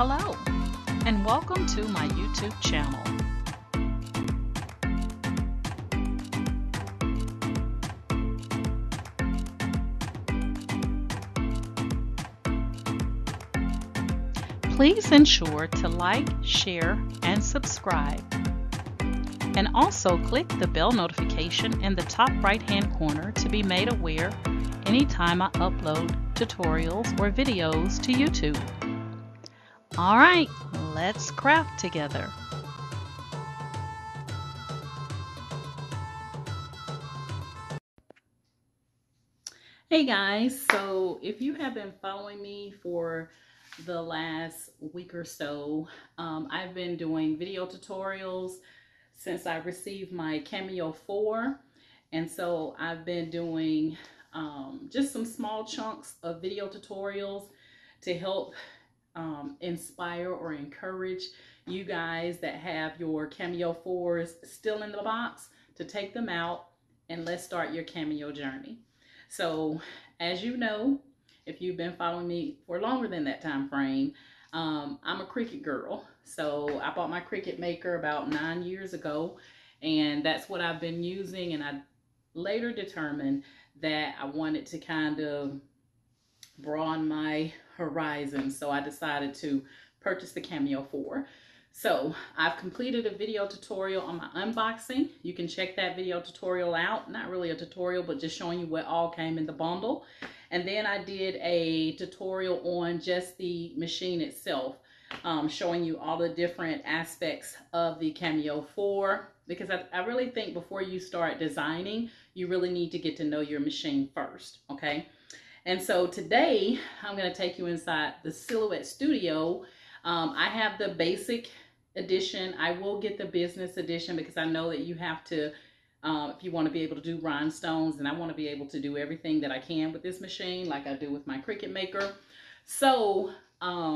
Hello, and welcome to my YouTube channel. Please ensure to like, share, and subscribe. And also click the bell notification in the top right-hand corner to be made aware anytime I upload tutorials or videos to YouTube. All right, let's craft together. Hey guys, so if you have been following me for the last week or so, I've been doing video tutorials since I received my Cameo 4. And so I've been doing just some small chunks of video tutorials to help inspire or encourage you guys that have your Cameo 4s still in the box to take them out and let's start your Cameo journey. So as you know, if you've been following me for longer than that time frame, I'm a Cricut girl. So I bought my Cricut Maker about 9 years ago, and that's what I've been using. And I later determined that I wanted to kind of broaden my horizon. So I decided to purchase the Cameo 4. So I've completed a video tutorial on my unboxing. You can check that video tutorial out. Not really a tutorial, but just showing you what all came in the bundle. And then I did a tutorial on just the machine itself, showing you all the different aspects of the Cameo 4. Because I really think before you start designing, you really need to get to know your machine first, okay? And so today, I'm going to take you inside the Silhouette Studio. I have the basic edition. I will get the business edition because I know that you have to, if you want to be able to do rhinestones, and I want to be able to do everything that I can with this machine like I do with my Cricut Maker. So I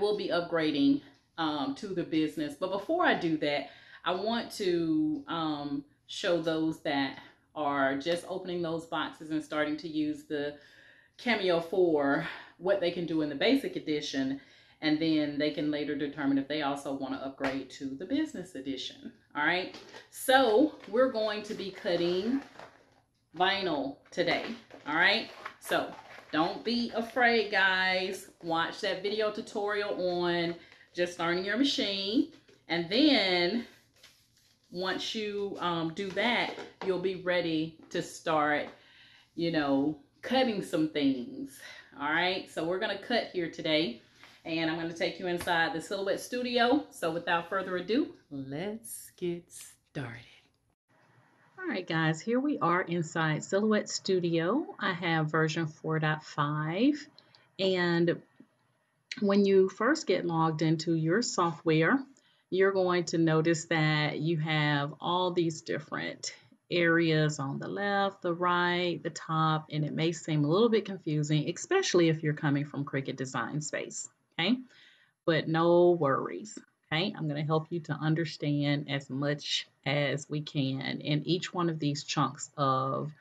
will be upgrading to the business. But before I do that, I want to show those that are just opening those boxes and starting to use the Cameo 4 what they can do in the basic edition, and then they can later determine if they also want to upgrade to the business edition. All right, so we're going to be cutting vinyl today. All right, so don't be afraid, guys. Watch that video tutorial on just learning your machine, and then once you do that, you'll be ready to start, you know, cutting some things. All right, so we're gonna cut here today, and I'm gonna take you inside the Silhouette Studio. So without further ado, let's get started. All right, guys, here we are inside Silhouette Studio. I have version 4.5, and when you first get logged into your software, you're going to notice that you have all these different areas on the left, the right, the top, and it may seem a little bit confusing, especially if you're coming from Cricut Design Space, okay? But no worries, okay? I'm gonna help you to understand as much as we can in each one of these chunks of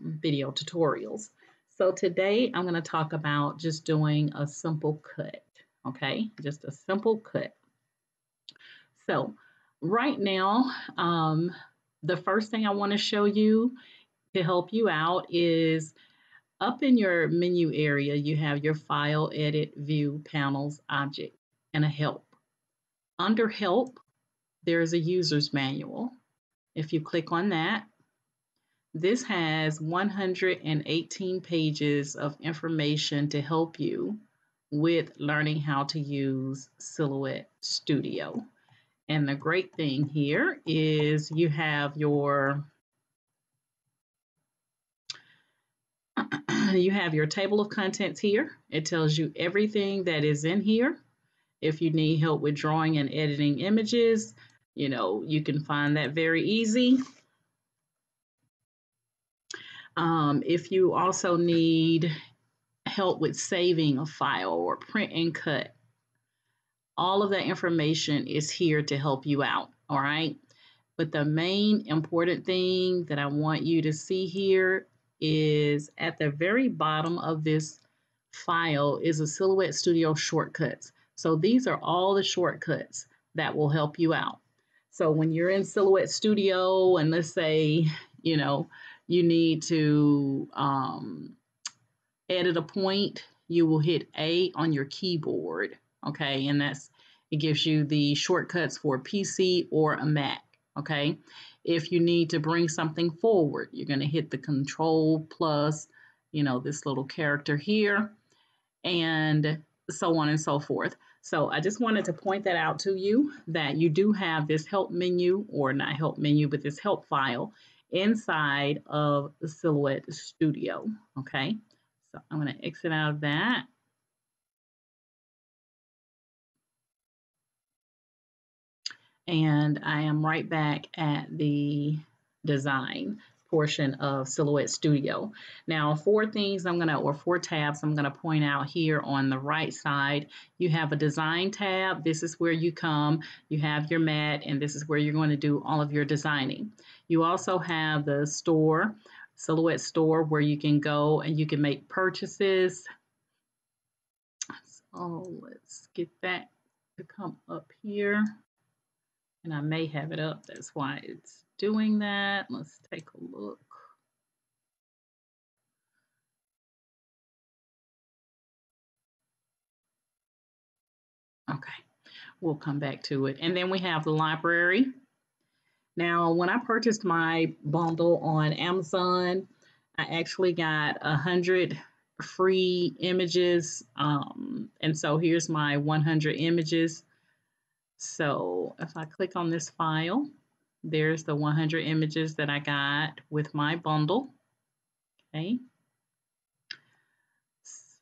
video tutorials. So today I'm gonna talk about just doing a simple cut, okay? Just a simple cut. So right now, the first thing I want to show you to help you out is up in your menu area, you have your File, Edit, View, Panels, Object, and a Help. Under Help, there's a user's manual. If you click on that, this has 118 pages of information to help you with learning how to use Silhouette Studio. And the great thing here is you have your table of contents here. It tells you everything that is in here. If you need help with drawing and editing images, you know, you can find that very easy. If you also need help with saving a file or print and cut, all of that information is here to help you out, all right? But the main important thing that I want you to see here is at the very bottom of this file is a Silhouette Studio shortcuts. So these are all the shortcuts that will help you out. So when you're in Silhouette Studio and let's say, you know, you need to edit a point, you will hit A on your keyboard, okay? And that's, it gives you the shortcuts for PC or a Mac, okay? If you need to bring something forward, you're gonna hit the Control plus, you know, this little character here, and so on and so forth. So I just wanted to point that out to you, that you do have this help menu, or not help menu, but this help file inside of Silhouette Studio, okay? So I'm gonna exit out of that. And I am right back at the design portion of Silhouette Studio. Now, four tabs I'm gonna point out here on the right side. You have a design tab. This is where you come, you have your mat, and this is where you're going to do all of your designing. You also have the store, Silhouette store, where you can go and you can make purchases. So let's get that to come up here. And I may have it up, that's why it's doing that. Let's take a look. Okay, we'll come back to it. And then we have the library. Now, when I purchased my bundle on Amazon, I actually got 100 free images. And so here's my 100 images. So if I click on this file, there's the 100 images that I got with my bundle. Okay.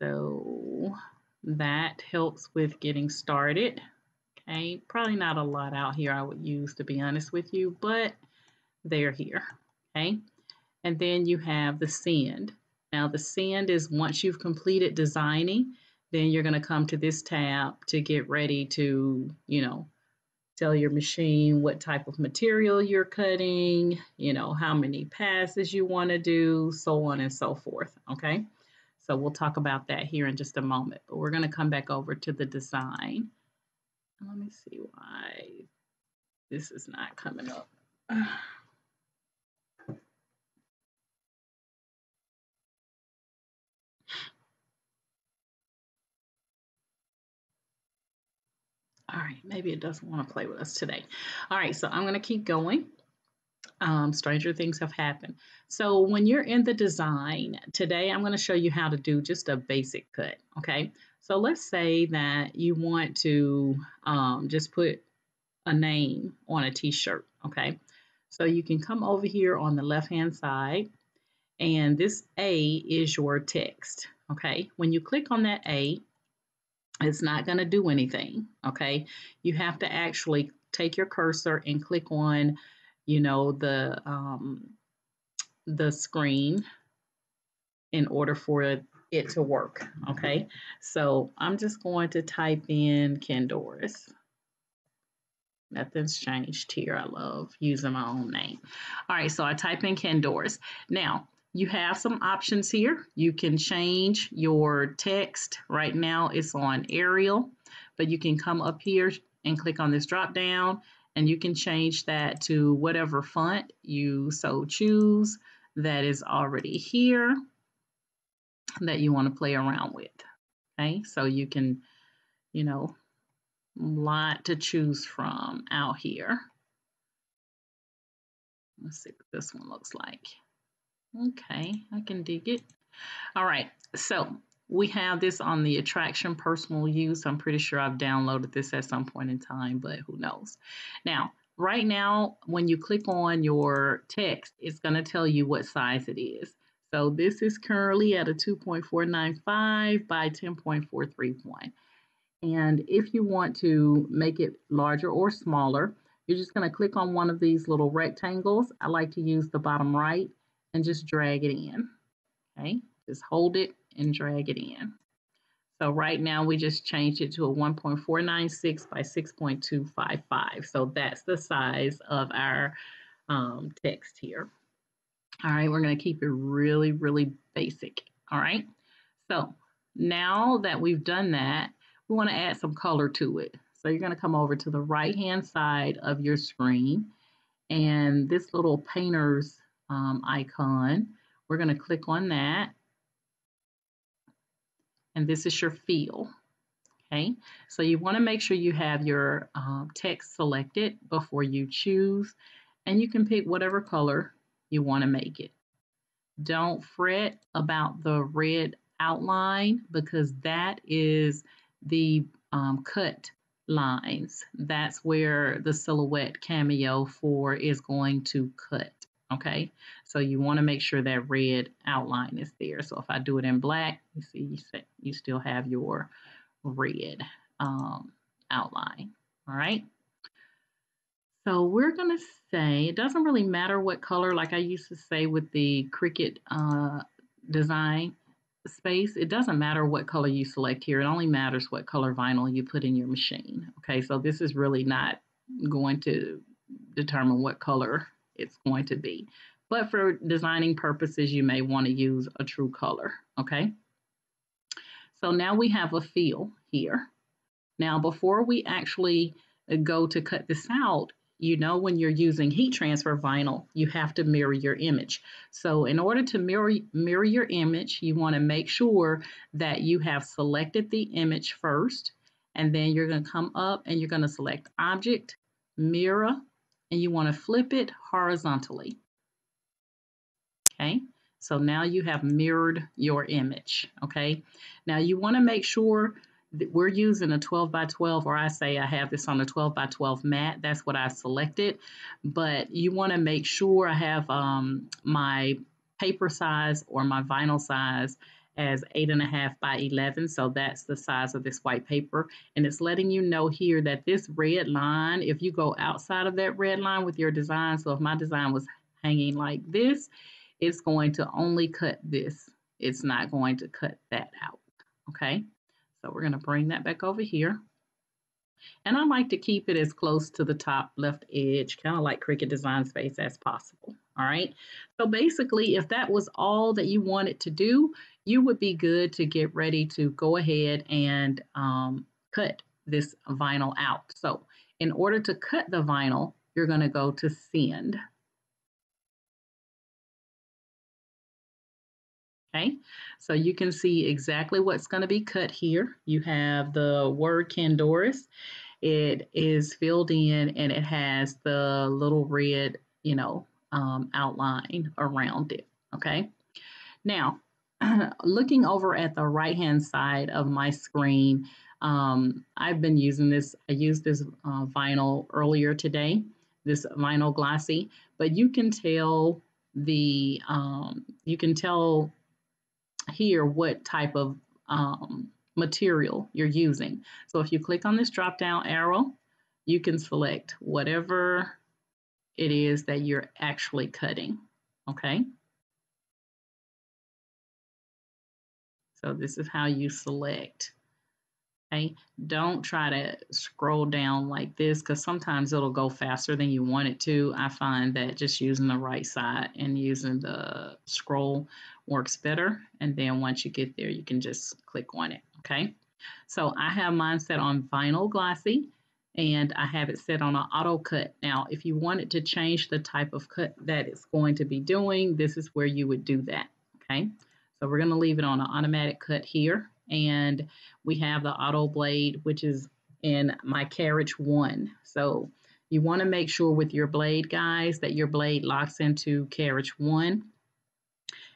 So that helps with getting started. Okay. Probably not a lot out here I would use, to be honest with you, but they're here. Okay. And then you have the send. Now the send is once you've completed designing, then you're going to come to this tab to get ready to, you know, tell your machine what type of material you're cutting, you know, how many passes you want to do, so on and so forth, okay? So we'll talk about that here in just a moment, but we're going to come back over to the design. Let me see why this is not coming up. All right, maybe it doesn't want to play with us today. All right, so I'm going to keep going. Stranger things have happened. So when you're in the design, today I'm going to show you how to do just a basic cut, okay? So let's say that you want to just put a name on a t-shirt, okay? So you can come over here on the left-hand side, and this A is your text, okay? When you click on that A, it's not going to do anything, okay? You have to actually take your cursor and click on, you know, the screen in order for it to work, okay? So I'm just going to type in Kendoris. Nothing's changed here. I love using my own name. All right, so I type in Kendoris. Now, you have some options here. You can change your text. Right now it's on Arial, but you can come up here and click on this drop down and you can change that to whatever font you so choose that is already here that you want to play around with. Okay, so you can, you know, a lot to choose from out here. Let's see what this one looks like. Okay, I can dig it. All right, so we have this on the attraction personal use. I'm pretty sure I've downloaded this at some point in time, but who knows. Now, right now, when you click on your text, it's going to tell you what size it is. So this is currently at a 2.495 by 10.431. And if you want to make it larger or smaller, you're just going to click on one of these little rectangles. I like to use the bottom right. And just drag it in, okay? Just hold it and drag it in. So right now we just changed it to a 1.496 by 6.255. So that's the size of our text here. All right, we're gonna keep it really, really basic, all right? So Now that we've done that, we want to add some color to it. So you're going to come over to the right-hand side of your screen, and this little painter's icon, we're going to click on that. And this is your fill. Okay, so you want to make sure you have your text selected before you choose, and you can pick whatever color you want to make it. Don't fret about the red outline, because that is the cut lines. That's where the Silhouette Cameo 4 is going to cut. Okay, so you want to make sure that red outline is there. So if I do it in black, you see you still have your red outline. All right, so we're going to say it doesn't really matter what color, like I used to say with the Cricut Design Space, it doesn't matter what color you select here. It only matters what color vinyl you put in your machine. Okay, so this is really not going to determine what color it's going to be. But for designing purposes, you may want to use a true color. Okay, so now we have a fill here. Now, before we actually go to cut this out, you know, when you're using heat transfer vinyl, you have to mirror your image. So in order to mirror your image, you want to make sure that you have selected the image first, and then you're going to come up and you're going to select Object, Mirror, and you want to flip it horizontally. Okay, so now you have mirrored your image. Okay, now you want to make sure that we're using a 12 by 12, or I say I have this on a 12 by 12 mat. That's what I selected, but you want to make sure I have my paper size or my vinyl size as 8.5 by 11. So that's the size of this white paper. And it's letting you know here that this red line, if you go outside of that red line with your design, so if my design was hanging like this, it's going to only cut this. It's not going to cut that out. Okay, so we're going to bring that back over here. And I like to keep it as close to the top left edge, kind of like Cricut Design Space, as possible. All right, so basically, if that was all that you wanted to do, you would be good to get ready to go ahead and cut this vinyl out. So in order to cut the vinyl, you're going to go to Send. Okay, so you can see exactly what's going to be cut here. You have the word Kendoris. It is filled in and it has the little red, you know, outline around it. Okay, now looking over at the right hand side of my screen, I've been using this. I used this vinyl earlier today, this vinyl glossy, but you can tell the here what type of material you're using. So if you click on this drop down arrow, you can select whatever it is that you're actually cutting. Okay, so this is how you select. Okay, don't try to scroll down like this, because sometimes it'll go faster than you want it to. I find that just using the right side and using the scroll works better. And then once you get there, you can just click on it. Okay, so I have mine set on vinyl glossy, and I have it set on an auto cut. Now, if you wanted to change the type of cut that it's going to be doing, this is where you would do that. Okay, so we're going to leave it on an automatic cut here. And we have the auto blade, which is in my carriage 1. So you want to make sure with your blade, guys, that your blade locks into carriage 1.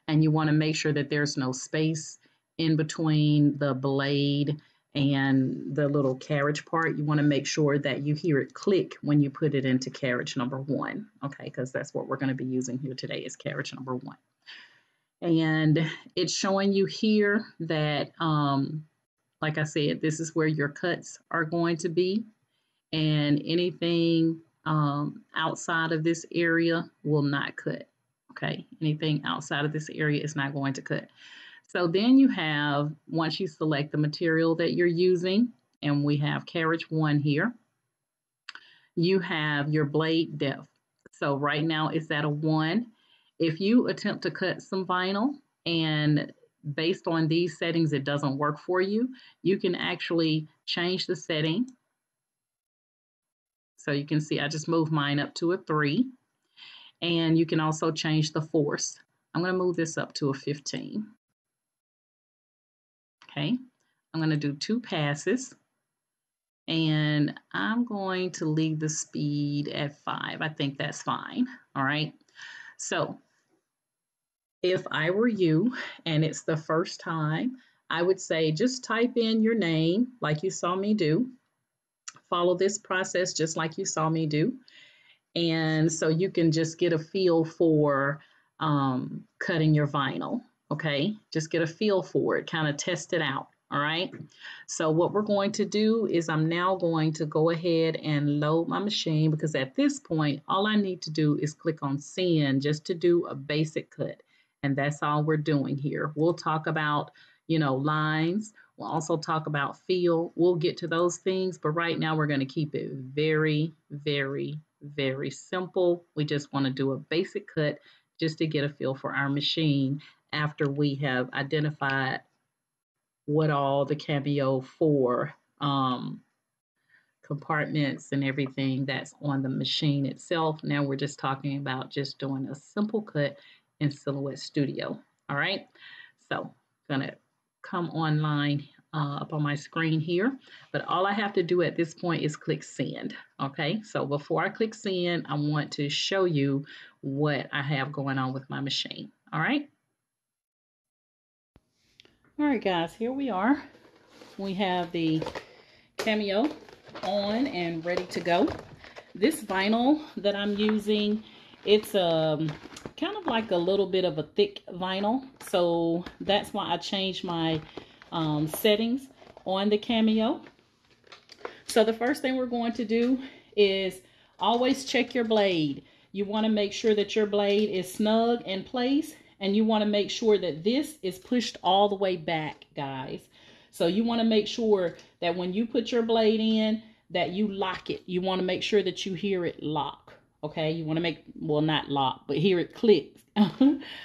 And you want to make sure that there's no space in between the blade and the little carriage part. You want to make sure that you hear it click when you put it into carriage number 1. Okay, because that's what we're going to be using here today, is carriage number 1. And it's showing you here that, like I said, this is where your cuts are going to be. And anything outside of this area will not cut. Okay, anything outside of this area is not going to cut. So then you have, once you select the material that you're using, and we have carriage 1 here, you have your blade depth. So right now it's at a 1. If you attempt to cut some vinyl and based on these settings, it doesn't work for you, you can actually change the setting. So you can see I just moved mine up to a 3. And you can also change the force. I'm going to move this up to a 15. Okay, I'm going to do 2 passes. And I'm going to leave the speed at 5. I think that's fine. All right. So if I were you and it's the first time, I would say just type in your name like you saw me do. Follow this process just like you saw me do. And so you can just get a feel for cutting your vinyl. Okay, just get a feel for it, kind of test it out. All right, so what we're going to do is I'm now going to go ahead and load my machine, because at this point, all I need to do is click on send just to do a basic cut. And that's all we're doing here. We'll talk about, you know, lines. We'll also talk about feel. We'll get to those things. But right now we're going to keep it very, very, very simple. We just want to do a basic cut just to get a feel for our machine after we have identified what all the Cameo 4 compartments and everything that's on the machine itself. Now we're just talking about just doing a simple cut in Silhouette Studio. All right, so I'm gonna come online up on my screen here, but all I have to do at this point is click send. Okay, so before I click send, I want to show you what I have going on with my machine. All right. All right, guys, here we are. We have the Cameo on and ready to go. This vinyl that I'm using, it's kind of like a little bit of a thick vinyl. So that's why I changed my settings on the Cameo. So the first thing we're going to do is always check your blade. You want to make sure that your blade is snug in place. And you want to make sure that this is pushed all the way back, guys. So you want to make sure that when you put your blade in, that you lock it. You want to make sure that you hear it lock. Okay, you want to make, well, not lock, but hear it click.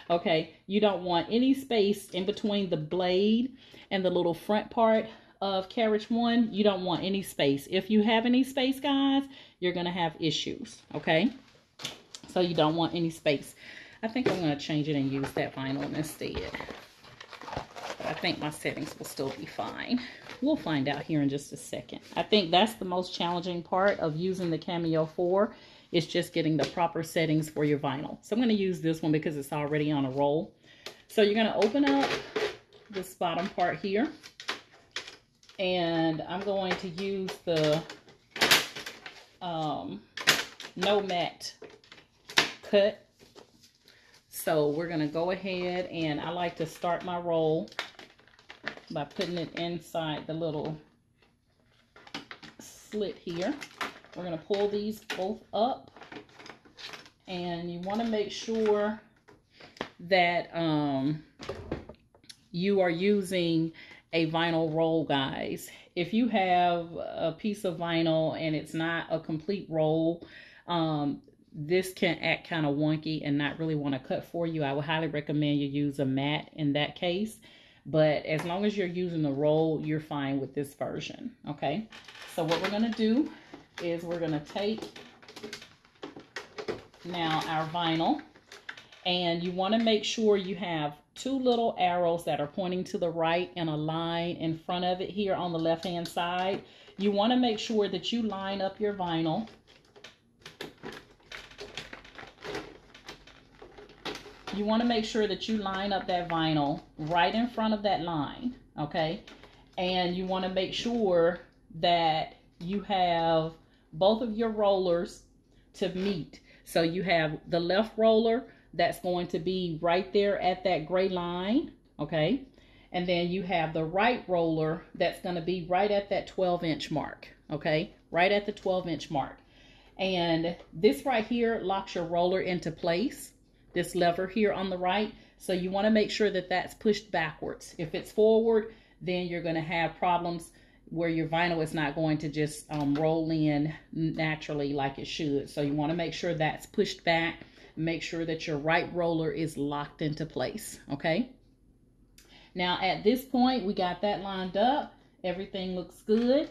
Okay, you don't want any space in between the blade and the little front part of carriage 1. You don't want any space. If you have any space, guys, you're going to have issues. Okay, so you don't want any space. I think I'm going to change it and use that vinyl instead. But I think my settings will still be fine. We'll find out here in just a second. I think that's the most challenging part of using the Cameo 4 is just getting the proper settings for your vinyl. So I'm going to use this one because it's already on a roll. So you're going to open up this bottom part here. And I'm going to use the no mat cut. So we're going to go ahead, and I like to start my roll by putting it inside the little slit here. We're going to pull these both up, and you want to make sure that you are using a vinyl roll, guys. If you have a piece of vinyl and it's not a complete roll, this can act kind of wonky and not really want to cut for you. I would highly recommend you use a mat in that case, but as long as you're using the roll, you're fine with this version. Okay, so what we're going to do is we're going to take now our vinyl, and you want to make sure you have 2 little arrows that are pointing to the right and a line in front of it here on the left hand side. You want to make sure that you line up your vinyl. You want to make sure that you line up that vinyl right in front of that line, okay? And you want to make sure that you have both of your rollers to meet. So you have the left roller that's going to be right there at that gray line, okay? And then you have the right roller that's going to be right at that 12-inch mark, okay? Right at the 12-inch mark. And this right here locks your roller into place. This lever here on the right. So you want to make sure that that's pushed backwards. If it's forward, then you're going to have problems where your vinyl is not going to just roll in naturally like it should. So you want to make sure that's pushed back. Make sure that your right roller is locked into place. Okay. Now at this point, we got that lined up. Everything looks good.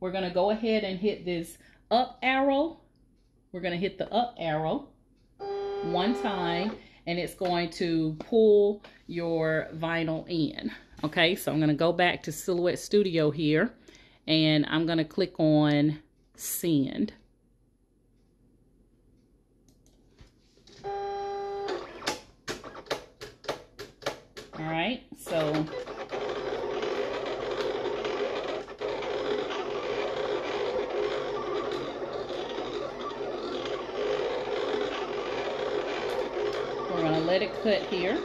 We're going to go ahead and hit this up arrow. We're going to hit the up arrow one time, and it's going to pull your vinyl in. Okay, so I'm going to go back to Silhouette Studio here, and I'm going to click on send. All right, so we're going to let it cut here.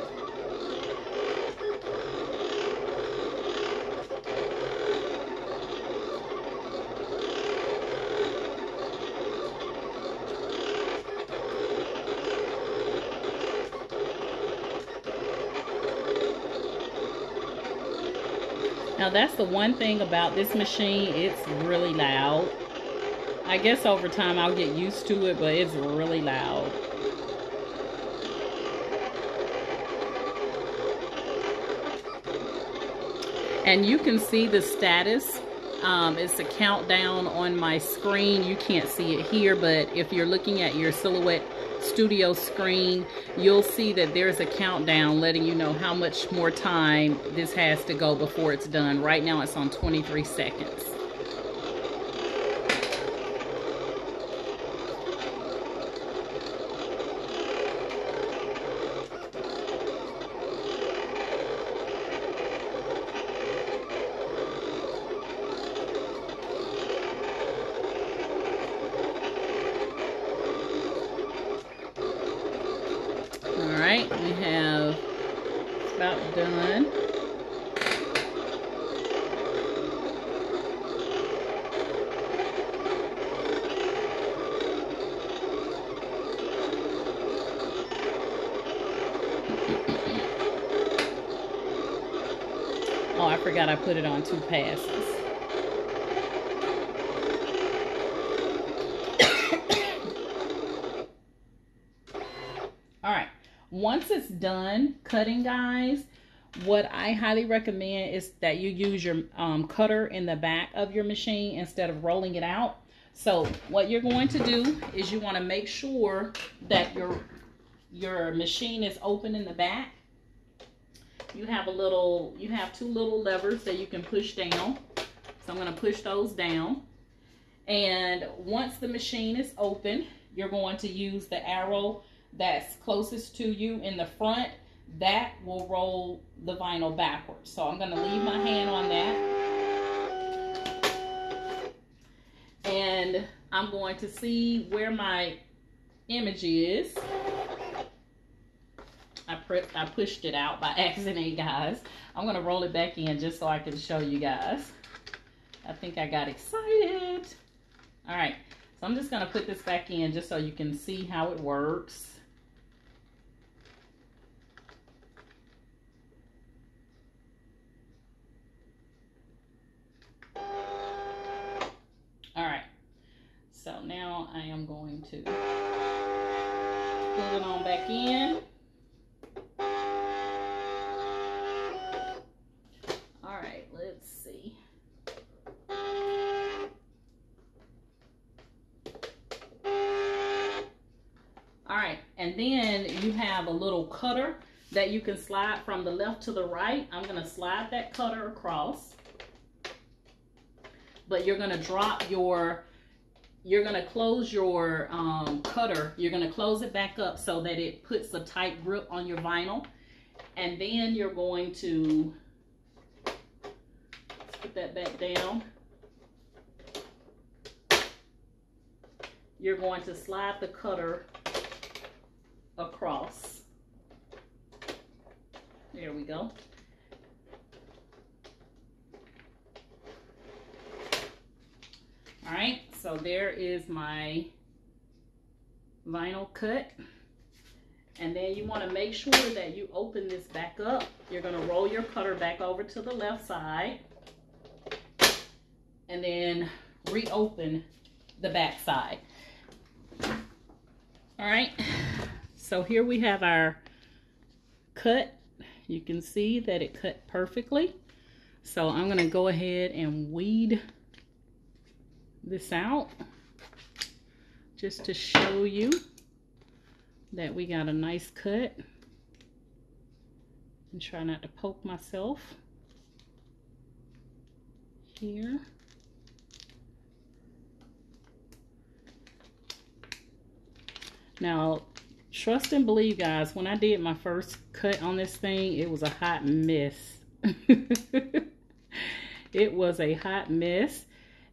Now that's the one thing about this machine, it's really loud. I guess over time I'll get used to it, but it's really loud. And you can see the status. It's a countdown on my screen. You can't see it here, but if you're looking at your Silhouette Studio screen, you'll see that there's a countdown letting you know how much more time this has to go before it's done. Right now it's on 23 seconds. We have about done. Oh, I forgot I put it on 2 passes. Once it's done cutting, guys, what I highly recommend is that you use your cutter in the back of your machine instead of rolling it out. So what you're going to do is you want to make sure that your machine is open in the back. You have 2 little levers that you can push down. So I'm going to push those down. And once the machine is open, you're going to use the arrow that's closest to you in the front. That will roll the vinyl backwards. So I'm going to leave my hand on that, and I'm going to see where my image is. I pushed it out by accident, guys. I'm going to roll it back in just so I can show you guys. I think I got excited. All right, so I'm just going to put this back in just so you can see how it works. I am going to pull it on back in. All right, let's see. All right, and then you have a little cutter that you can slide from the left to the right. I'm going to slide that cutter across, but you're going to drop your close your cutter. You're going to close it back up so that it puts a tight grip on your vinyl. And then you're going to put that back down. You're going to slide the cutter across. There we go. All right. So there is my vinyl cut. And then you want to make sure that you open this back up. You're going to roll your cutter back over to the left side and then reopen the back side. All right, so here we have our cut. You can see that it cut perfectly. So I'm going to go ahead and weed this out just to show you that we got a nice cut. And try not to poke myself here. Now, trust and believe, guys, when I did my first cut on this thing, it was a hot mess. It was a hot mess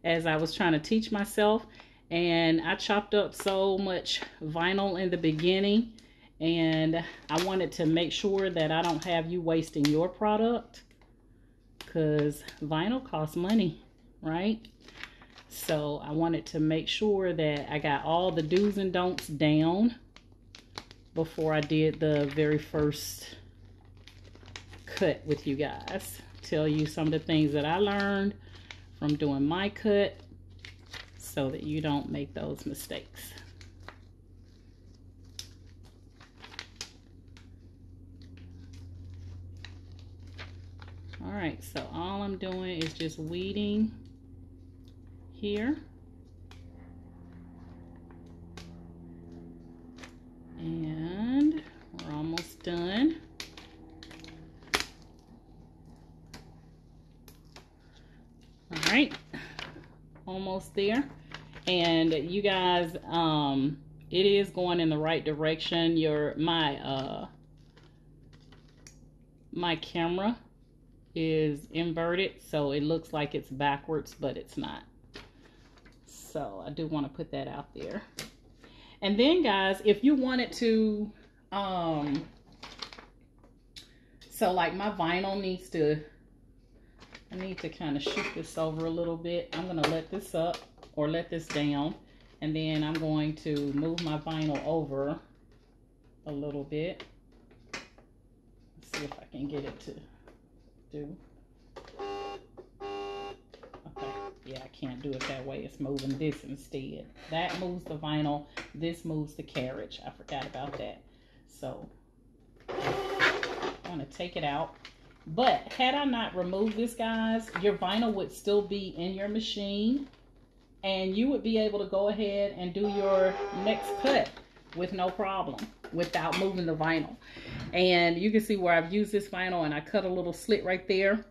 as I was trying to teach myself. And I chopped up so much vinyl in the beginning. And I wanted to make sure that I don't have you wasting your product, because vinyl costs money, right? So I wanted to make sure that I got all the do's and don'ts down before I did the very first cut with you guys. Tell you some of the things that I learned from doing my cut so that you don't make those mistakes. All right, so all I'm doing is just weeding here. And we're almost done. All right, almost there. And you guys, it is going in the right direction. My camera is inverted, so it looks like it's backwards, but it's not. So I do want to put that out there. And then, guys, if you wanted to, so like my vinyl needs to, I need to kind of shoot this over a little bit. I'm going to let this up or let this down, and then I'm going to move my vinyl over a little bit. Let's see if I can get it to do. Okay, yeah, I can't do it that way. It's moving this instead. That moves the vinyl, this moves the carriage. I forgot about that. So I'm gonna take it out. But had I not removed this, guys, your vinyl would still be in your machine, and you would be able to go ahead and do your next cut with no problem, without moving the vinyl. And you can see where I've used this vinyl and I cut a little slit right there.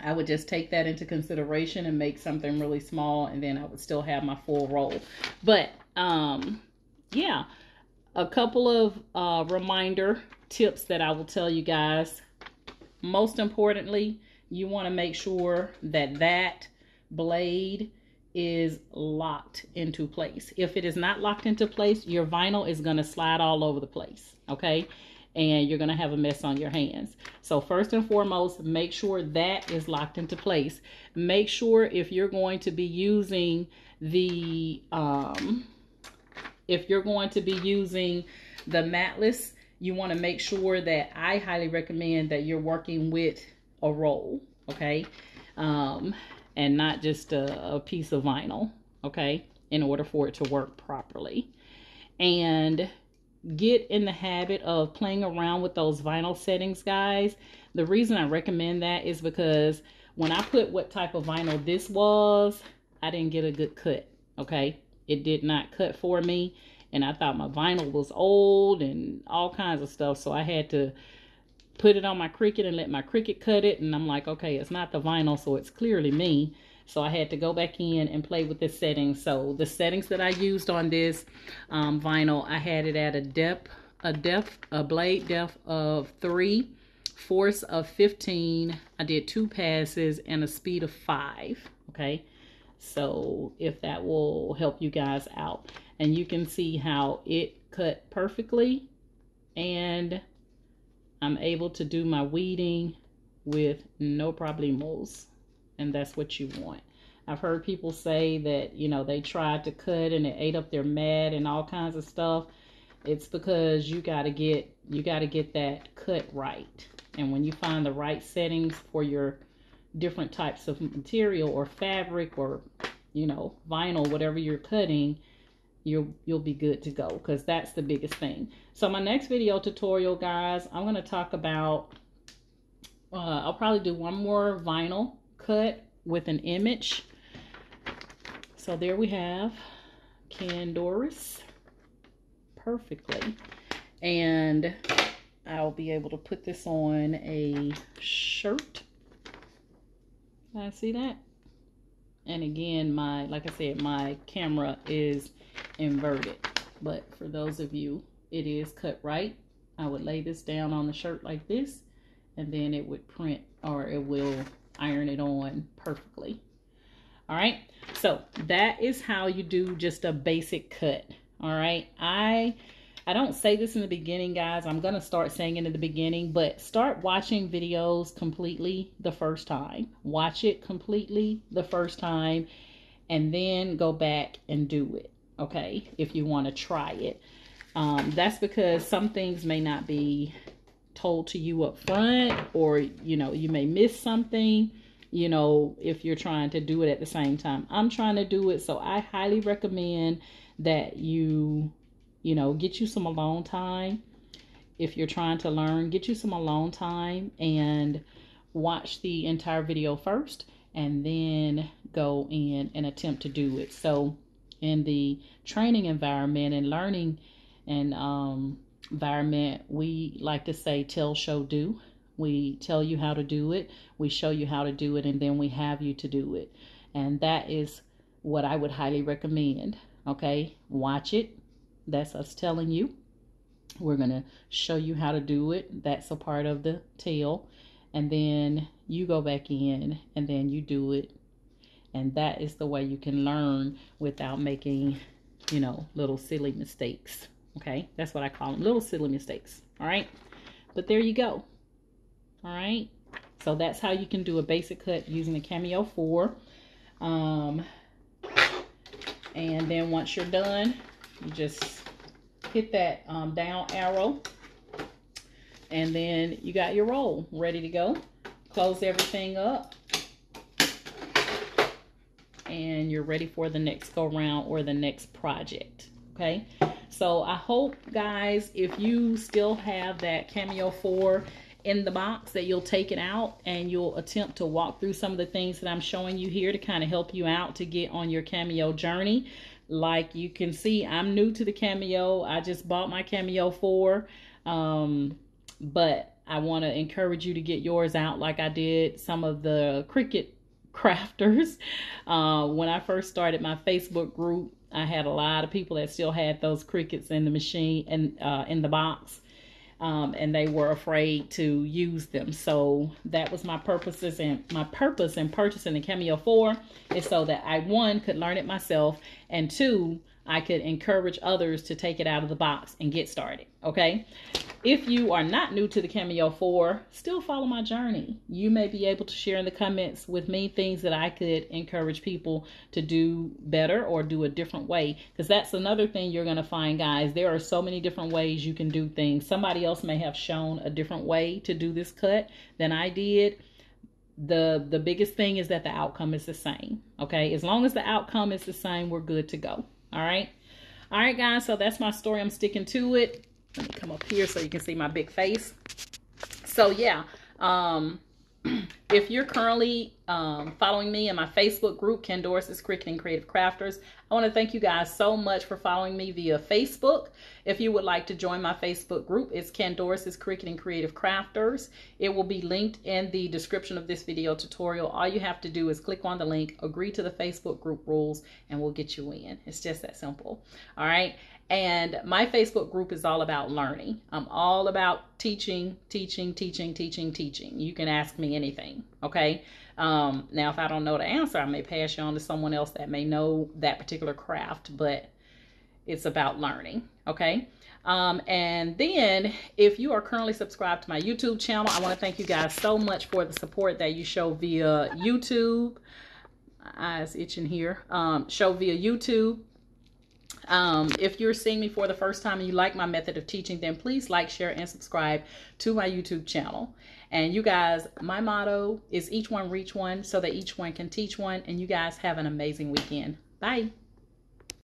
I would just take that into consideration and make something really small, and then I would still have my full roll. But yeah, a couple of reminder tips that I will tell you guys. Most importantly, you want to make sure that that blade is locked into place. If it is not locked into place, your vinyl is going to slide all over the place, okay? And you're going to have a mess on your hands. So first and foremost, make sure that is locked into place. Make sure if you're going to be using the matless, you want to make sure that, I highly recommend that you're working with a roll, okay? And not just a piece of vinyl, okay, in order for it to work properly. And get in the habit of playing around with those vinyl settings, guys. The reason I recommend that is because when I put what type of vinyl this was, I didn't get a good cut, okay? It did not cut for me, and I thought my vinyl was old and all kinds of stuff, so I had to put it on my Cricut and let my Cricut cut it. And I'm like, okay, it's not the vinyl, so it's clearly me. So I had to go back in and play with the settings. So the settings that I used on this vinyl, I had it at a blade depth of 3, force of 15. I did 2 passes and a speed of 5, okay? So if that will help you guys out. And you can see how it cut perfectly, and I'm able to do my weeding with no problemos, and that's what you want. I've heard people say that, you know, they tried to cut and it ate up their mat and all kinds of stuff. It's because you got to get that cut right. And when you find the right settings for your different types of material or fabric or, you know, vinyl, whatever you're cutting, you'll be good to go, because that's the biggest thing. So my next video tutorial, guys, I'm going to talk about I'll probably do one more vinyl cut with an image. So there we have Kendoris perfectly, and I'll be able to put this on a shirt. Can I see that? And again, my, like I said, my camera is inverted, but for those of you, it is cut right. I would lay this down on the shirt like this, and then it would print, or it will iron it on perfectly. All right, so that is how you do just a basic cut. All right, I don't say this in the beginning, guys. I'm gonna start saying it in the beginning, but start watching videos completely the first time. Watch it completely the first time, and then go back and do it, okay, if you want to try it. That's because some things may not be told to you up front, or you know, you may miss something, you know, if you're trying to do it at the same time I'm trying to do it. So I highly recommend that you know, get you some alone time. If you're trying to learn, get you some alone time and watch the entire video first, and then go in and attempt to do it. So in the training environment and learning and environment, we like to say tell, show, do. We tell you how to do it, we show you how to do it, and then we have you to do it. And that is what I would highly recommend. Okay, watch it, that's us telling you. We're gonna show you how to do it, that's a part of the tell, and then you go back in and then you do it. And that is the way you can learn without making, you know, little silly mistakes. Okay, that's what I call them, little silly mistakes. All right, but there you go. All right, so that's how you can do a basic cut using the Cameo 4. And then once you're done, you just hit that down arrow, and then you got your roll ready to go. Close everything up, and you're ready for the next go round or the next project. Okay, so I hope, guys, if you still have that Cameo 4 in the box, that you'll take it out and you'll attempt to walk through some of the things that I'm showing you here to kind of help you out to get on your Cameo journey. Like you can see, I'm new to the Cameo. I just bought my Cameo 4, but I want to encourage you to get yours out like I did some of the Cricut Crafters. When I first started my Facebook group, I had a lot of people that still had those Cricuts in the machine and in the box, and they were afraid to use them. So that was my purposes, and my purpose in purchasing the Cameo 4 is so that I, one, could learn it myself, and two, I could encourage others to take it out of the box and get started. Okay, if you are not new to the Cameo 4, still follow my journey. You may be able to share in the comments with me things that I could encourage people to do better or do a different way, because that's another thing you're going to find, guys. There are so many different ways you can do things. Somebody else may have shown a different way to do this cut than I did. The biggest thing is that the outcome is the same. Okay, as long as the outcome is the same, we're good to go. All right, guys, so that's my story. I'm sticking to it. Let me come up here so you can see my big face. So yeah, if you're currently following me in my Facebook group, Kendoris' Cricut and Creative Crafters, I want to thank you guys so much for following me via Facebook. If you would like to join my Facebook group, it's Kendoris' Cricut and Creative Crafters. It will be linked in the description of this video tutorial. All you have to do is click on the link, agree to the Facebook group rules, and we'll get you in. It's just that simple. All right. And my Facebook group is all about learning. I'm all about teaching, teaching, teaching, teaching, teaching. You can ask me anything, okay? Now, if I don't know the answer, I may pass you on to someone else that may know that particular craft, but it's about learning, okay? And then if you are currently subscribed to my YouTube channel, I want to thank you guys so much for the support that you show via YouTube. Eyes itching here. Show via YouTube. If you're seeing me for the first time and you like my method of teaching, then please like, share, and subscribe to my YouTube channel. And you guys, my motto is each one reach one, so that each one can teach one. And you guys have an amazing weekend. Bye.